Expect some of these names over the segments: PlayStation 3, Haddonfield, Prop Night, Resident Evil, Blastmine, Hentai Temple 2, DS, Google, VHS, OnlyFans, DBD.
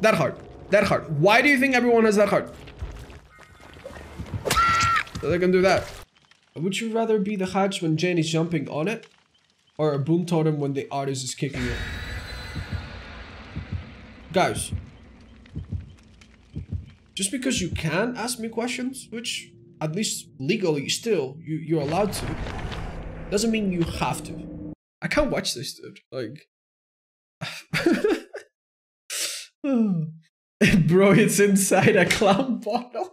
That heart. That heart. Why do you think everyone has that heart? So they can do that. Would you rather be the hatch when Jane is jumping on it? Or a boom totem when the artist is kicking it? Guys. Just because you can ask me questions, which at least legally still, you're allowed to, doesn't mean you have to. I can't watch this, dude. Like... Bro, it's inside a clown bottle.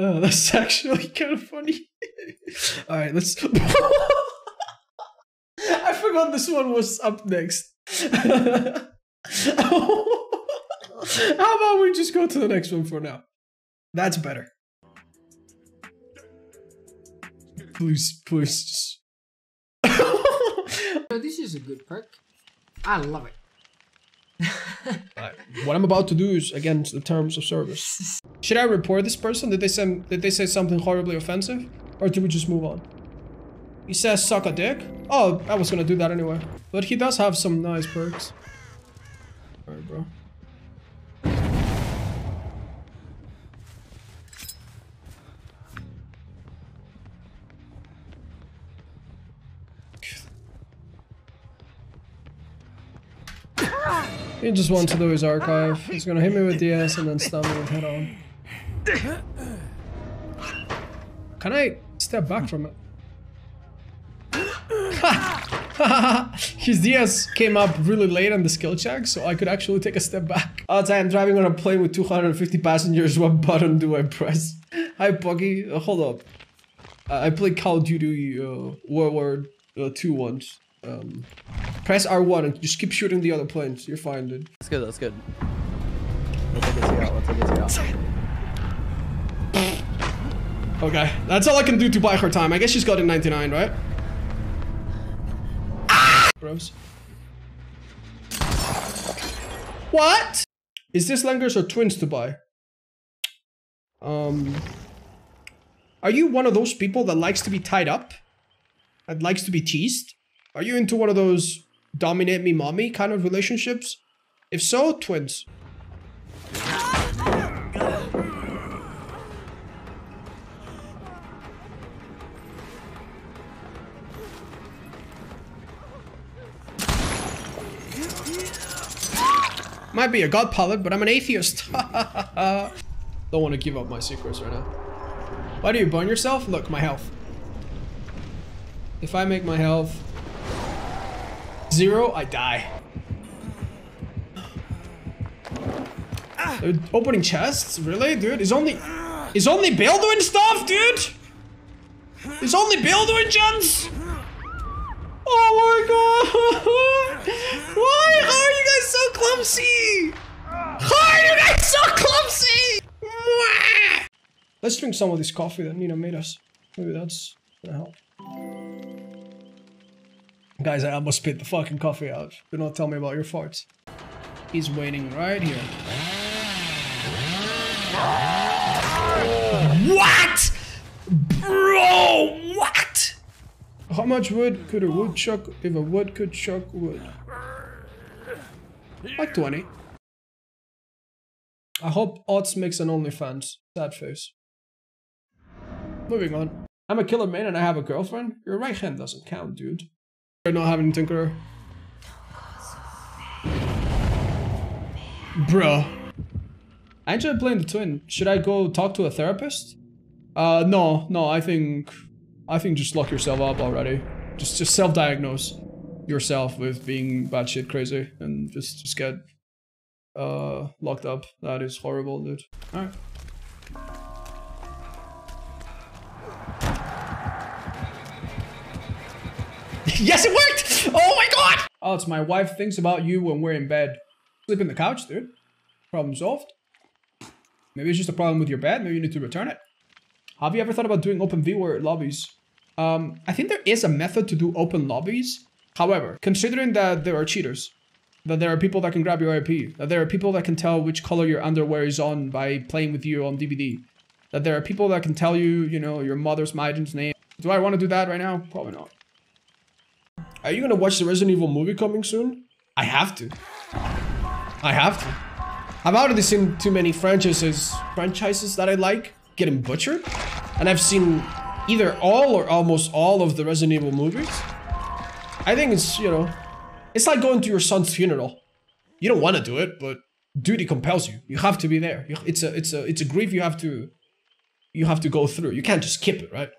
Oh, that's actually kind of funny. Alright, let's... I forgot this one was up next. How about we just go to the next one for now? That's better. Please, please. This is a good perk. I love it. Right. What I'm about to do is against the terms of service. Should I report this person? Did they say something horribly offensive? Or do we just move on? He says suck a dick. Oh, I was gonna do that anyway. But he does have some nice perks. Alright, bro. He just wants to do his archive. He's gonna hit me with the ass and then stab me with head on. Can I step back from it? His DS came up really late on the skill check, so I could actually take a step back. Outside, I'm driving on a plane with 250 passengers. What button do I press? Hi, Poggy. Hold up. I played Call of Duty World War II once. Press R1 and just keep shooting the other planes. You're fine, dude. That's good. That's good. Let's take it out. Okay, that's all I can do to buy her time. I guess she's got a 99, right? Gross. What? Is this Langers or twins to buy? Are you one of those people that likes to be tied up? That likes to be teased? Are you into one of those dominate me mommy kind of relationships? If so, twins. Might be a god palette, but I'm an atheist. Don't want to give up my secrets right now. Why do you burn yourself? Look, my health. If I make my health 0, I die. They're opening chests? Really, dude? Is only Bill doing stuff, dude? Is only Bill doing gens? Oh my god! Why? How are you guys so clumsy? How are you guys so clumsy? Mwah! Let's drink some of this coffee that Nina made us. Maybe that's gonna help. Guys, I almost spit the fucking coffee out. Do not tell me about your farts. He's waiting right here. What? Bro, what? How much wood could a woodchuck if a wood could chuck wood? Like 20. I hope Odds makes an OnlyFans. Sad face. Moving on. I'm a killer man and I have a girlfriend. Your right hand doesn't count, dude. You're not having Tinkerer. Bro. I enjoy playing the twin. Should I go talk to a therapist? No, I think just lock yourself up already. Just self-diagnose yourself with being batshit crazy and just get locked up. That is horrible, dude. Alright. Yes, it worked! Oh my god! Oh, it's my wife thinks about you when we're in bed. Sleep in the couch, dude. Problem solved. Maybe it's just a problem with your bed. Maybe you need to return it. Have you ever thought about doing open viewer lobbies? I think there is a method to do open lobbies. However, considering that there are cheaters, that there are people that can grab your IP, that there are people that can tell which color your underwear is on by playing with you on DBD, that there are people that can tell you, you know, your mother's maiden name. Do I want to do that right now? Probably not. Are you gonna watch the Resident Evil movie coming soon? I have to. I have to. I've already seen too many franchises that I like getting butchered, and I've seen either all or almost all of the Resident Evil movies. I think it's, you know, it's like going to your son's funeral. You don't want to do it, but duty compels you. You have to be there. It's a grief you have to go through. You can't just skip it, right?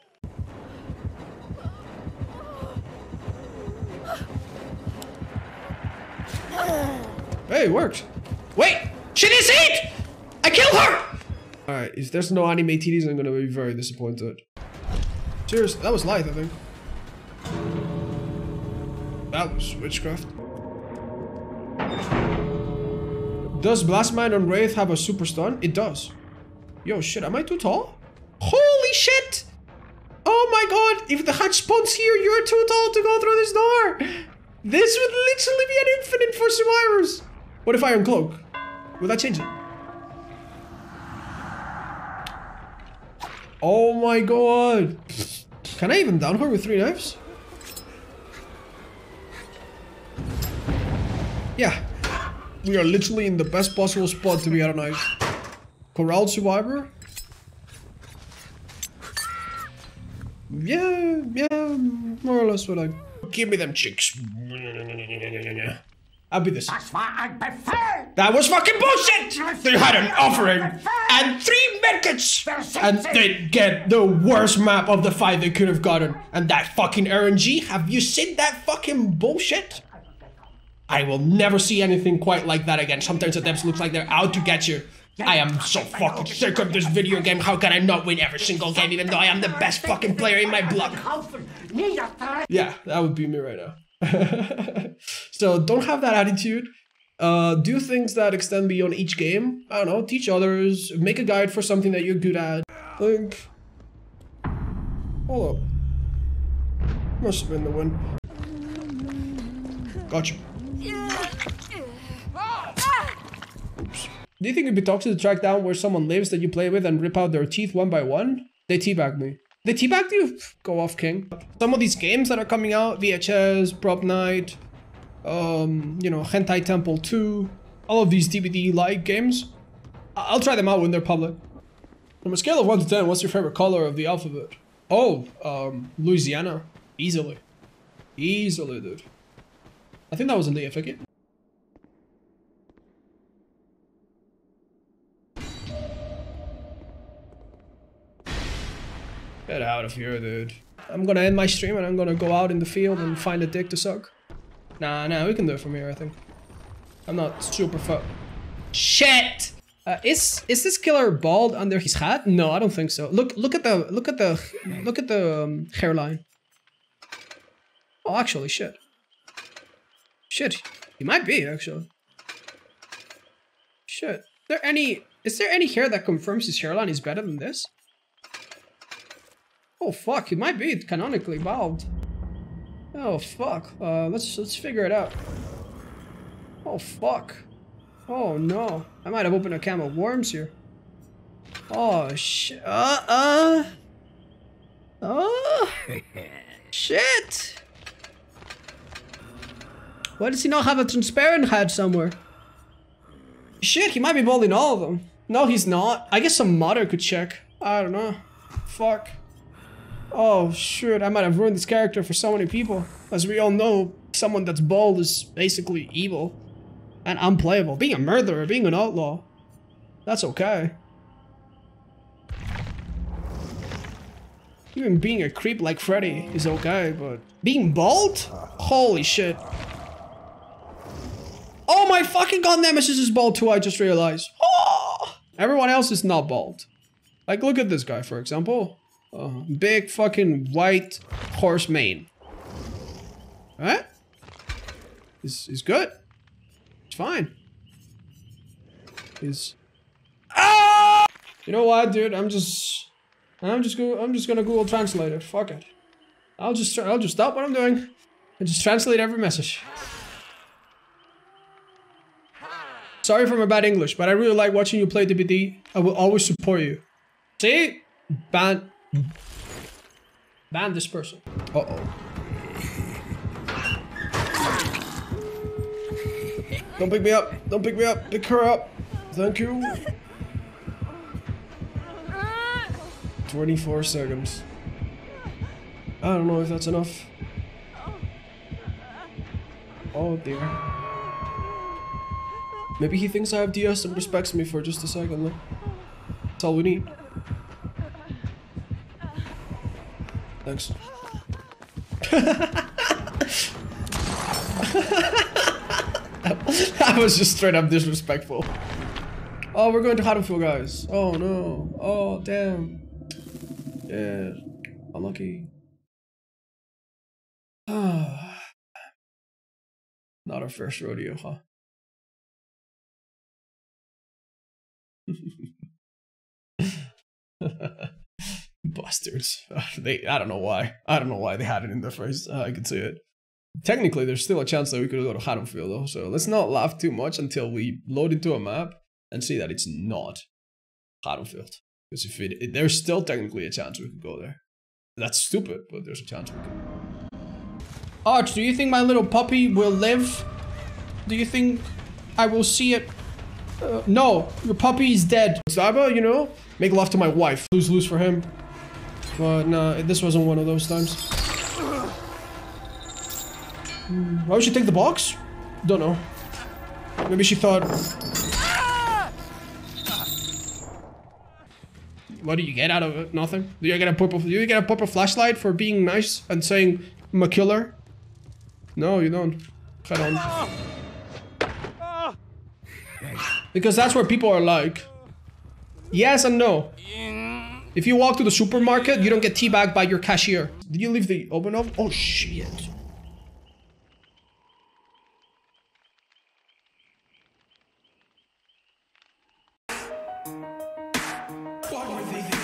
Hey, it worked. Wait, she didn't see it! I killed her! Alright, if there's no anime titties, I'm gonna be very disappointed. Cheers, that was light, I think. That was witchcraft. Does Blastmine on Wraith have a super stun? It does. Yo, shit, am I too tall? Holy shit! Oh my god, if the hatch spawns here, you're too tall to go through this door! This would literally be an infinite for survivors! What if I uncloak? Will that change it? Oh my god! Can I even down her with 3 knives? Yeah. We are literally in the best possible spot to be out of knives. Corralled survivor? Yeah, yeah, more or less what I... Give me them chicks. I'll be this. That was fucking bullshit! They had an offering and 3 medkits! And they'd get the worst map of the fight they could have gotten. And that fucking RNG, have you seen that fucking bullshit? I will never see anything quite like that again. Sometimes the devs look like they're out to get you. I am so fucking sick of this video game. How can I not win every single game even though I am the best fucking player in my block? Yeah, that would be me right now. So don't have that attitude. Do things that extend beyond each game. I don't know, teach others, make a guide for something that you're good at. Like, hold up, must have been the wind. Gotcha. Oops. Do you think it'd be toxic to track down where someone lives that you play with and rip out their teeth one by one? They teabagged me. They teabagged you? Go off, King. Some of these games that are coming out, VHS, Prop Night, you know, Hentai Temple 2, all of these DBD-like games, I'll try them out when they're public. From a scale of 1 to 10, what's your favorite color of the alphabet? Oh, Louisiana. Easily. Easily, dude. I think that was in the FAQ. Get out of here, dude. I'm gonna end my stream and I'm gonna go out in the field and find a dick to suck. Nah, we can do it from here, I think. I'm not super fuck. Shit! Is this killer bald under his hat? No, I don't think so. Look at the hairline. Oh, actually, shit. Shit, he might be, actually. Shit. Is there any hair that confirms his hairline is better than this? Oh fuck, it might be canonically bald. Oh fuck, let's figure it out. Oh fuck. Oh no, I might have opened a can of worms here. Oh shit. Oh shit. Why does he not have a transparent hat somewhere? Shit, he might be bald in all of them. No, he's not. I guess some modder could check. I don't know. Fuck. Oh shit, I might have ruined this character for so many people. As we all know, someone that's bald is basically evil and unplayable. Being a murderer, being an outlaw, that's okay. Even being a creep like Freddy is okay, but being bald? Holy shit. Oh my fucking god, Nemesis is bald too, I just realized. Oh! Everyone else is not bald. Like, look at this guy, for example. Oh, big fucking white horse mane. Right? It's good. It's fine. It's... Ah! You know what, dude? I'm just gonna Google Translate it. Fuck it. I'll just stop what I'm doing and just translate every message. Sorry for my bad English, but I really like watching you play DBD. I will always support you. See? Ban. Ban this person. Uh-oh. Don't pick me up. Don't pick me up. Pick her up. Thank you. 24 seconds. I don't know if that's enough. Oh dear. Maybe he thinks I have DS and respects me for just a second. Look. That's all we need. Thanks. That was just straight up disrespectful. Oh, we're going to Haddonfield, guys. Oh no. Oh damn. Yeah. Unlucky. Not our first rodeo, huh? Bastards. I don't know why. I don't know why they had it in the first. I could see it. Technically, there's still a chance that we could go to Haddonfield, though. So let's not laugh too much until we load into a map and see that it's not Haddonfield. Because if it, there's still technically a chance we could go there. That's stupid, but there's a chance we could. Arch, do you think my little puppy will live? Do you think I will see it? No, your puppy is dead. Zaba, you know, make love to my wife. Lose for him. But nah, this wasn't one of those times. Why would she take the box? Don't know. Maybe she thought... What do you get out of it? Nothing. Do you get a purple flashlight for being nice and saying I'm a killer? No, you don't. Head on. Because that's where people are like. Yes and no. If you walk to the supermarket, you don't get teabagged by your cashier. Did you leave the open oven? Oh shit. What are they?